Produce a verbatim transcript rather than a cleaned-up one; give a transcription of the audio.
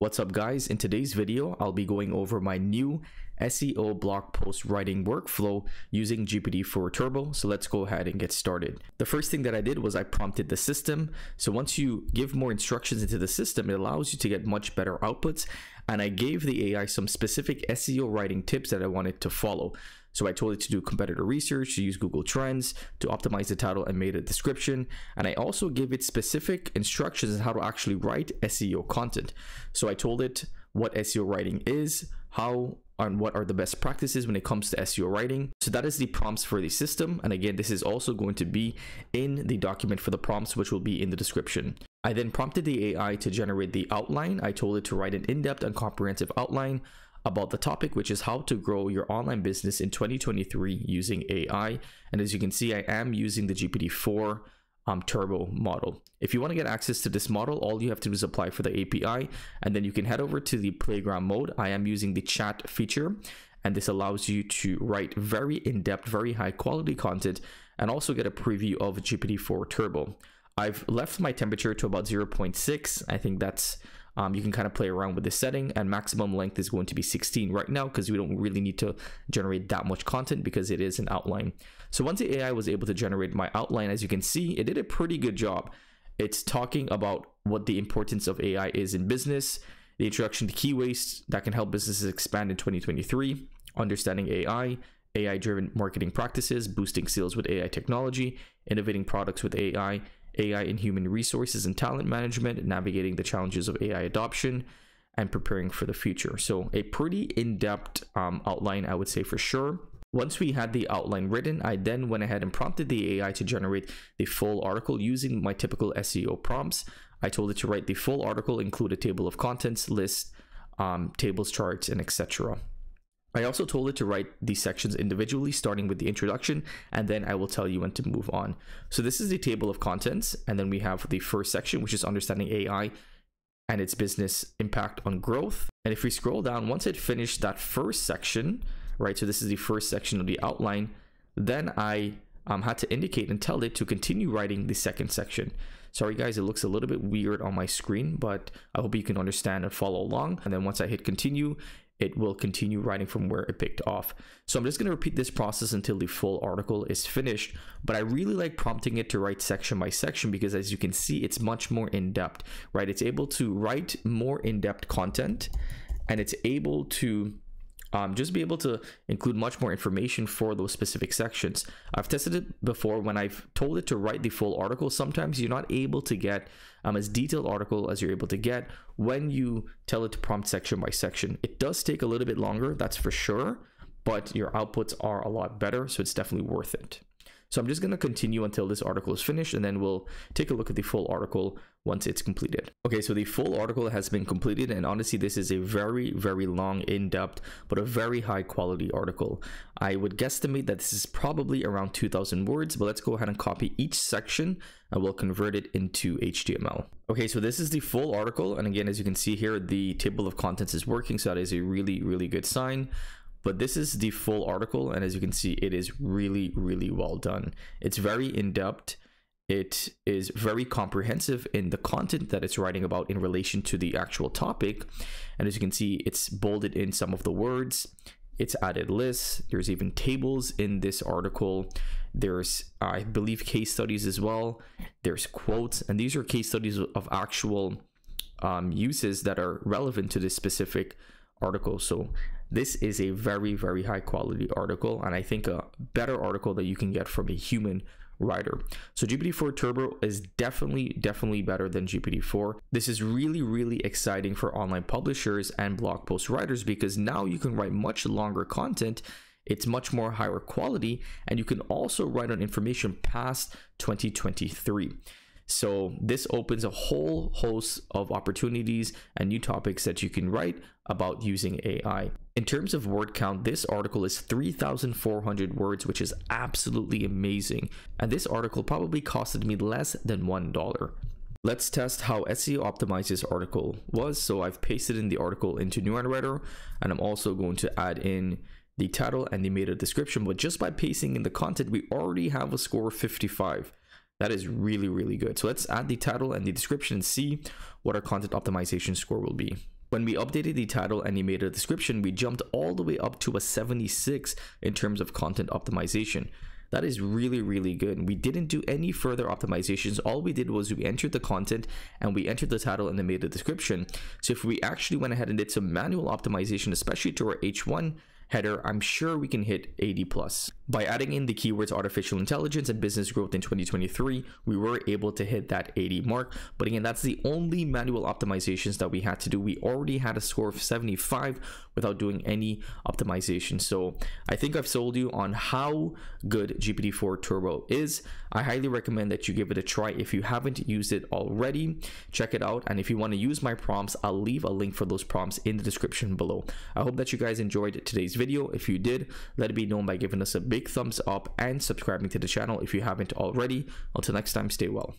What's up guys, in today's video, I'll be going over my new S E O blog post writing workflow using G P T four Turbo. So let's go ahead and get started. The first thing that I did was I prompted the system. So once you give more instructions into the system, it allows you to get much better outputs. And I gave the A I some specific S E O writing tips that I wanted to follow. So I told it to do competitor research, to use Google Trends, to optimize the title and made a description. And I also gave it specific instructions on how to actually write S E O content. So I told it what S E O writing is, how and what are the best practices when it comes to S E O writing. So that is the prompts for the system. And again, this is also going to be in the document for the prompts, which will be in the description. I then prompted the A I to generate the outline. I told it to write an in-depth and comprehensive outline about the topic, which is how to grow your online business in twenty twenty-three using A I. And as you can see, I am using the G P T four um, Turbo model. If you want to get access to this model, all you have to do is apply for the A P I, and then you can head over to the playground mode. I am using the chat feature, and this allows you to write very in-depth, very high quality content and also get a preview of G P T four Turbo. I've left my temperature to about zero point six. I think that's Um, you can kind of play around with the setting, and maximum length is going to be sixteen right now because we don't really need to generate that much content because it is an outline. So once the A I was able to generate my outline, as you can see, it did a pretty good job. It's talking about what the importance of A I is in business, the introduction to key ways that can help businesses expand in twenty twenty-three, understanding A I, A I-driven marketing practices, boosting sales with A I technology, innovating products with A I, A I in human resources and talent management, navigating the challenges of A I adoption, and preparing for the future. So a pretty in-depth um, outline, I would say, for sure. Once we had the outline written, I then went ahead and prompted the A I to generate the full article using my typical S E O prompts. I told it to write the full article, include a table of contents, list, um, tables, charts, and et cetera. I also told it to write these sections individually, starting with the introduction, and then I will tell you when to move on. So this is the table of contents, and then we have the first section, which is understanding A I and its business impact on growth. And if we scroll down, once it finished that first section, right, so this is the first section of the outline, then I um, had to indicate and tell it to continue writing the second section. Sorry guys, it looks a little bit weird on my screen, but I hope you can understand and follow along. And then once I hit continue, it will continue writing from where it picked off. So I'm just going to repeat this process until the full article is finished, but I really like prompting it to write section by section because, as you can see, it's much more in-depth, right? It's able to write more in-depth content, and it's able to um, just be able to include much more information for those specific sections. I've tested it before when I've told it to write the full article. Sometimes you're not able to get Um, as detailed article as you're able to get when you tell it to prompt section by section. It does take a little bit longer, that's for sure, but your outputs are a lot better, so it's definitely worth it. So I'm just going to continue until this article is finished, and then we'll take a look at the full article once it's completed. Okay, so the full article has been completed, and honestly, this is a very, very long, in-depth, but a very high-quality article. I would guesstimate that this is probably around two thousand words, but let's go ahead and copy each section, and we'll convert it into H T M L. Okay, so this is the full article, and again, as you can see here, the table of contents is working, so that is a really, really good sign. But this is the full article, and as you can see, it is really, really well done. It's very in-depth. It is very comprehensive in the content that it's writing about in relation to the actual topic. And as you can see, it's bolded in some of the words. It's added lists. There's even tables in this article. There's, I believe, case studies as well. There's quotes, and these are case studies of actual um, uses that are relevant to this specific article. So this is a very, very high quality article, and I think a better article that you can get from a human writer. So G P T four Turbo is definitely, definitely better than G P T four. This is really, really exciting for online publishers and blog post writers because now you can write much longer content. It's much more higher quality, and you can also write on information past twenty twenty-three. So this opens a whole host of opportunities and new topics that you can write about using A I. In terms of word count, this article is three thousand four hundred words, which is absolutely amazing. And this article probably costed me less than one dollar. Let's test how S E O optimized this article was. So I've pasted in the article into NeuronWriter, and I'm also going to add in the title and the meta description. But just by pasting in the content, we already have a score of fifty-five. That is really, really good. So let's add the title and the description and see what our content optimization score will be. When we updated the title and animated description, we jumped all the way up to a seventy-six in terms of content optimization. That is really, really good. We didn't do any further optimizations. All we did was we entered the content and we entered the title and made the description. So if we actually went ahead and did some manual optimization, especially to our H one header, I'm sure we can hit eighty plus. By adding in the keywords artificial intelligence and business growth in twenty twenty-three, we were able to hit that eighty mark. But again, that's the only manual optimizations that we had to do. We already had a score of seventy-five without doing any optimization. So I think I've sold you on how good G P T four Turbo is. I highly recommend that you give it a try. If you haven't used it already, check it out. And if you want to use my prompts, I'll leave a link for those prompts in the description below. I hope that you guys enjoyed today's video. If you did, let it be known by giving us a big thumbs up and subscribing to the channel if you haven't already. Until next time, stay well.